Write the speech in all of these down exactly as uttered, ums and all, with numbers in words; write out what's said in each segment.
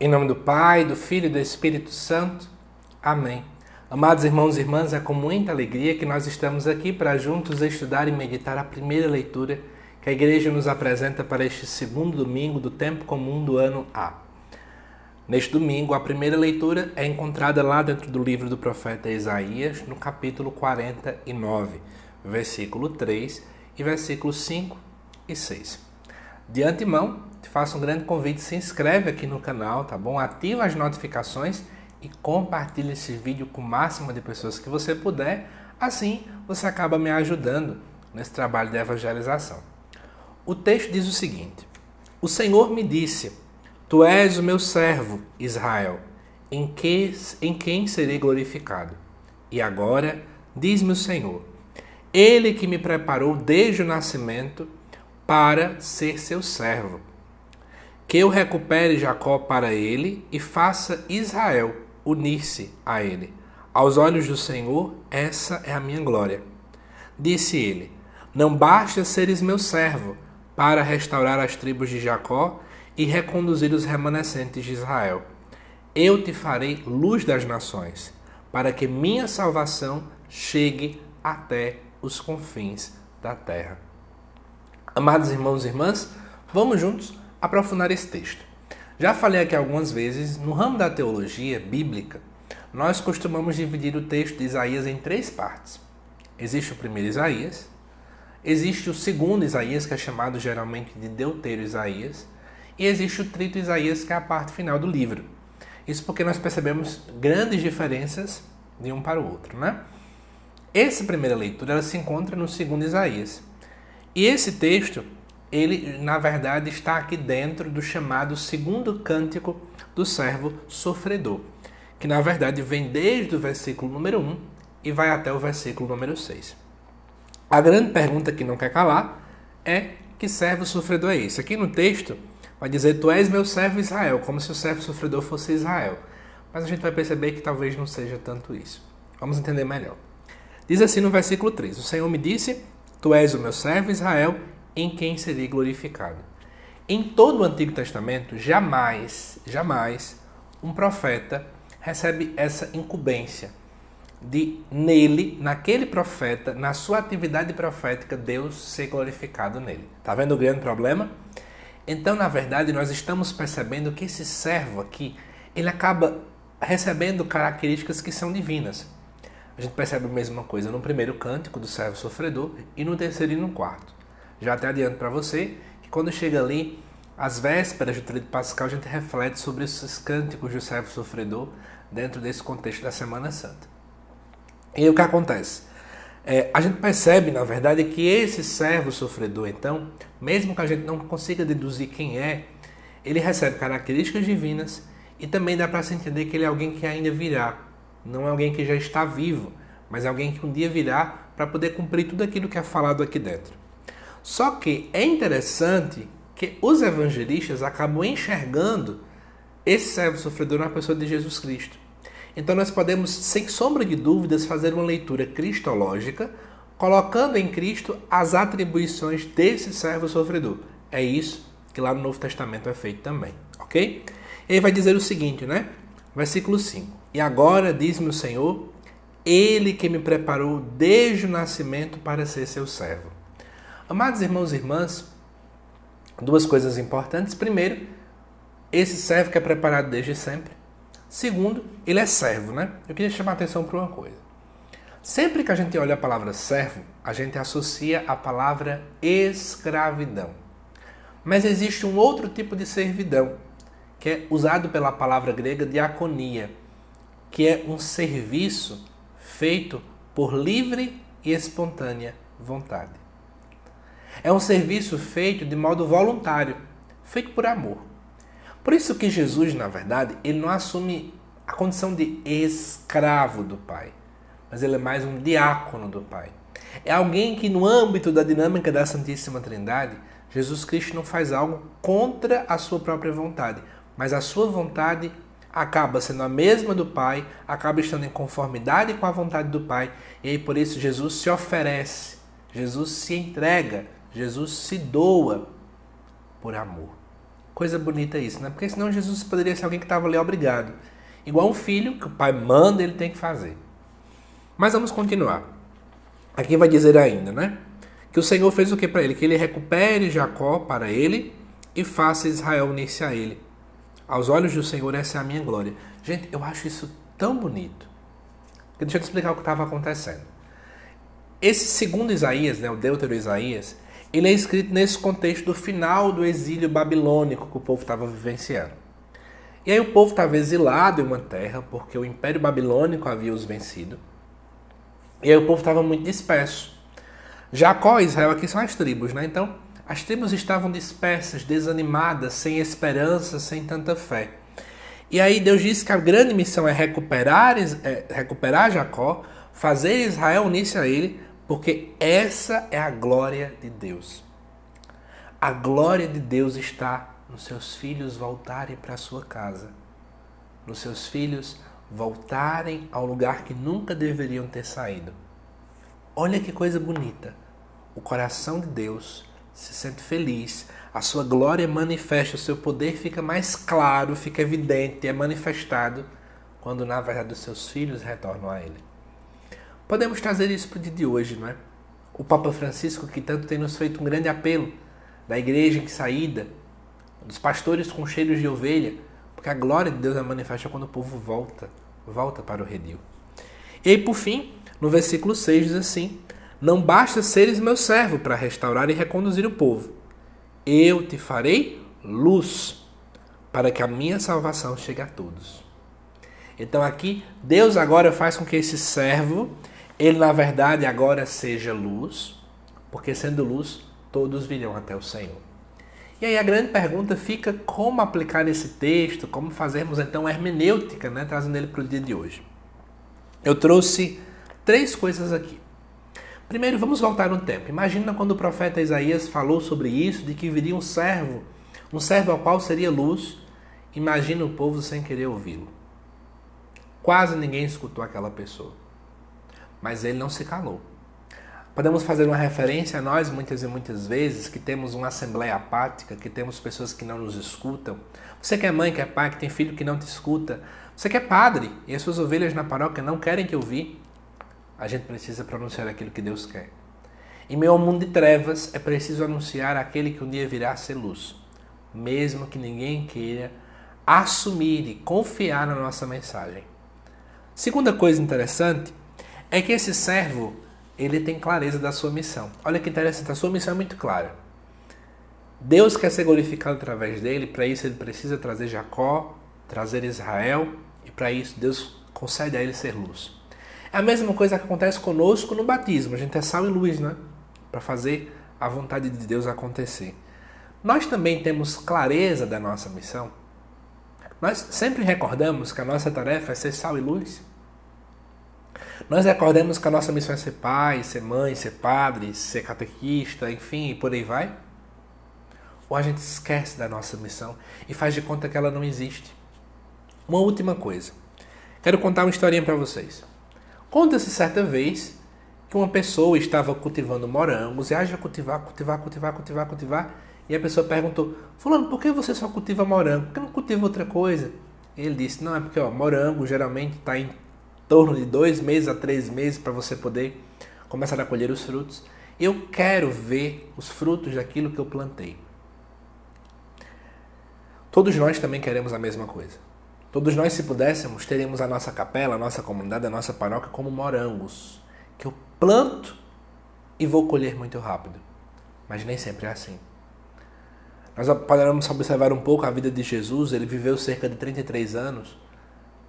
Em nome do Pai, do Filho e do Espírito Santo. Amém. Amados irmãos e irmãs, é com muita alegria que nós estamos aqui para juntos estudar e meditar a primeira leitura que a Igreja nos apresenta para este segundo domingo do Tempo Comum do Ano A. Neste domingo, a primeira leitura é encontrada lá dentro do livro do profeta Isaías, no capítulo quarenta e nove, versículo três e versículos cinco e seis. De antemão, te faço um grande convite, se inscreve aqui no canal, tá bom? Ativa as notificações e compartilha esse vídeo com o máximo de pessoas que você puder, assim você acaba me ajudando nesse trabalho de evangelização. O texto diz o seguinte: O Senhor me disse, tu és o meu servo, Israel, em, que, em quem serei glorificado. E agora, diz-me o Senhor, ele que me preparou desde o nascimento, para ser seu servo, que eu recupere Jacó para ele e faça Israel unir-se a ele. Aos olhos do Senhor, essa é a minha glória. Disse ele, não basta seres meu servo para restaurar as tribos de Jacó e reconduzir os remanescentes de Israel. Eu te farei luz das nações, para que minha salvação chegue até os confins da terra. Amados irmãos e irmãs, vamos juntos aprofundar esse texto. Já falei aqui algumas vezes, no ramo da teologia bíblica, nós costumamos dividir o texto de Isaías em três partes. Existe o primeiro Isaías, existe o segundo Isaías, que é chamado geralmente de Deutero Isaías, e existe o Tríduo Isaías, que é a parte final do livro. Isso porque nós percebemos grandes diferenças de um para o outro, né? Essa primeira leitura ela se encontra no segundo Isaías. E esse texto, ele na verdade está aqui dentro do chamado segundo cântico do servo sofredor, que na verdade vem desde o versículo número um e vai até o versículo número seis. A grande pergunta que não quer calar é: que servo sofredor é esse? Aqui no texto vai dizer, tu és meu servo Israel, como se o servo sofredor fosse Israel. Mas a gente vai perceber que talvez não seja tanto isso. Vamos entender melhor. Diz assim no versículo três, o Senhor me disse, tu és o meu servo Israel, em quem serei glorificado. Em todo o Antigo Testamento, jamais, jamais, um profeta recebe essa incumbência de nele, naquele profeta, na sua atividade profética, Deus ser glorificado nele. Tá vendo o grande problema? Então, na verdade, nós estamos percebendo que esse servo aqui, ele acaba recebendo características que são divinas. A gente percebe a mesma coisa no primeiro cântico do servo sofredor e no terceiro e no quarto. Já até adianto para você que quando chega ali às vésperas do Tríduo Pascal, a gente reflete sobre esses cânticos do servo sofredor dentro desse contexto da Semana Santa. E aí, o que acontece? É, a gente percebe, na verdade, que esse servo sofredor, então, mesmo que a gente não consiga deduzir quem é, ele recebe características divinas e também dá para se entender que ele é alguém que ainda virá. Não é alguém que já está vivo, mas é alguém que um dia virá para poder cumprir tudo aquilo que é falado aqui dentro. Só que é interessante que os evangelistas acabam enxergando esse servo sofredor na pessoa de Jesus Cristo. Então nós podemos, sem sombra de dúvidas, fazer uma leitura cristológica, colocando em Cristo as atribuições desse servo sofredor. É isso que lá no Novo Testamento é feito também, ok? Ele vai dizer o seguinte, né? Versículo cinco. E agora, diz-me o Senhor, ele que me preparou desde o nascimento para ser seu servo. Amados irmãos e irmãs, duas coisas importantes. Primeiro, esse servo que é preparado desde sempre. Segundo, ele é servo, né? Eu queria chamar a atenção para uma coisa. Sempre que a gente olha a palavra servo, a gente associa a palavra escravidão. Mas existe um outro tipo de servidão, que é usado pela palavra grega diakonia, que é um serviço feito por livre e espontânea vontade. É um serviço feito de modo voluntário, feito por amor. Por isso que Jesus, na verdade, ele não assume a condição de escravo do Pai, mas ele é mais um diácono do Pai. É alguém que, no âmbito da dinâmica da Santíssima Trindade, Jesus Cristo não faz algo contra a sua própria vontade, mas a sua vontade acaba sendo a mesma do Pai, acaba estando em conformidade com a vontade do Pai, e aí por isso Jesus se oferece, Jesus se entrega, Jesus se doa por amor. Coisa bonita isso, né? Porque senão Jesus poderia ser alguém que estava ali obrigado. Igual um filho, que o pai manda, ele tem que fazer. Mas vamos continuar. Aqui vai dizer ainda, né? Que o Senhor fez o que para ele? Que ele recupere Jacó para ele e faça Israel unir-se a ele. Aos olhos do Senhor, essa é a minha glória. Gente, eu acho isso tão bonito. Deixa eu te explicar o que estava acontecendo. Esse segundo Isaías, né, o Deutero Isaías, ele é escrito nesse contexto do final do exílio babilônico que o povo estava vivenciando. E aí o povo estava exilado em uma terra, porque o Império Babilônico havia os vencido. E aí o povo estava muito disperso. Jacó e Israel aqui são as tribos, né? Então, as tribos estavam dispersas, desanimadas, sem esperança, sem tanta fé. E aí Deus diz que a grande missão é recuperar, é recuperar Jacó, fazer Israel unir-se a ele, porque essa é a glória de Deus. A glória de Deus está nos seus filhos voltarem para a sua casa, nos seus filhos voltarem ao lugar que nunca deveriam ter saído. Olha que coisa bonita! O coração de Deus se sente feliz, a sua glória manifesta, o seu poder fica mais claro, fica evidente, é manifestado quando na verdade os seus filhos retornam a ele. Podemos trazer isso para o dia de hoje, não é? O Papa Francisco, que tanto tem nos feito um grande apelo da igreja em saída, dos pastores com cheiros de ovelha, porque a glória de Deus é manifesta quando o povo volta, volta para o redil. E aí, por fim, no versículo seis diz assim: não basta seres meu servo para restaurar e reconduzir o povo. Eu te farei luz para que a minha salvação chegue a todos. Então aqui, Deus agora faz com que esse servo, ele na verdade agora seja luz, porque sendo luz, todos virão até o Senhor. E aí a grande pergunta fica como aplicar esse texto, como fazermos então hermenêutica, né, trazendo ele para o dia de hoje. Eu trouxe três coisas aqui. Primeiro, vamos voltar no tempo. Imagina quando o profeta Isaías falou sobre isso, de que viria um servo, um servo ao qual seria luz. Imagina o povo sem querer ouvi-lo. Quase ninguém escutou aquela pessoa, mas ele não se calou. Podemos fazer uma referência a nós, muitas e muitas vezes, que temos uma assembleia apática, que temos pessoas que não nos escutam. Você que é mãe, que é pai, que tem filho que não te escuta. Você que é padre e as suas ovelhas na paróquia não querem te ouvir. A gente precisa pronunciar aquilo que Deus quer. Em meio ao mundo de trevas, é preciso anunciar aquele que um dia virá a ser luz. Mesmo que ninguém queira assumir e confiar na nossa mensagem. Segunda coisa interessante é que esse servo, ele tem clareza da sua missão. Olha que interessante, a sua missão é muito clara. Deus quer ser glorificado através dele, para isso ele precisa trazer Jacó, trazer Israel, e para isso Deus concede a ele ser luz. É a mesma coisa que acontece conosco no batismo, a gente é sal e luz, né? Para fazer a vontade de Deus acontecer. Nós também temos clareza da nossa missão. Nós sempre recordamos que a nossa tarefa é ser sal e luz. Nós recordamos que a nossa missão é ser pai, ser mãe, ser padre, ser catequista, enfim, e por aí vai. Ou a gente esquece da nossa missão e faz de conta que ela não existe. Uma última coisa. Quero contar uma historinha para vocês. Conta-se certa vez que uma pessoa estava cultivando morangos e haja cultivar, cultivar, cultivar, cultivar, cultivar. E a pessoa perguntou: fulano, por que você só cultiva morango? Por que não cultiva outra coisa? E ele disse: não, é porque ó, morango geralmente está em torno de dois meses a três meses para você poder começar a colher os frutos. Eu quero ver os frutos daquilo que eu plantei. Todos nós também queremos a mesma coisa. Todos nós, se pudéssemos, teríamos a nossa capela, a nossa comunidade, a nossa paróquia como morangos, que eu planto e vou colher muito rápido. Mas nem sempre é assim. Nós podemos observar um pouco a vida de Jesus, ele viveu cerca de trinta e três anos,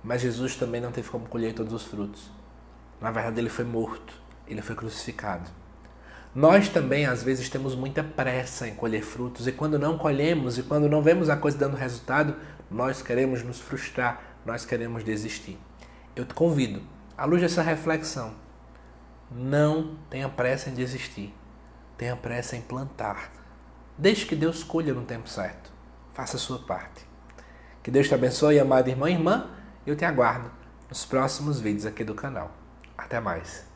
mas Jesus também não teve como colher todos os frutos. Na verdade, ele foi morto, ele foi crucificado. Nós também, às vezes, temos muita pressa em colher frutos, e quando não colhemos, e quando não vemos a coisa dando resultado, nós queremos nos frustrar, nós queremos desistir. Eu te convido, à luz dessa reflexão, não tenha pressa em desistir, tenha pressa em plantar. Deixe que Deus colha no tempo certo. Faça a sua parte. Que Deus te abençoe, amada irmã e irmã. Eu te aguardo nos próximos vídeos aqui do canal. Até mais.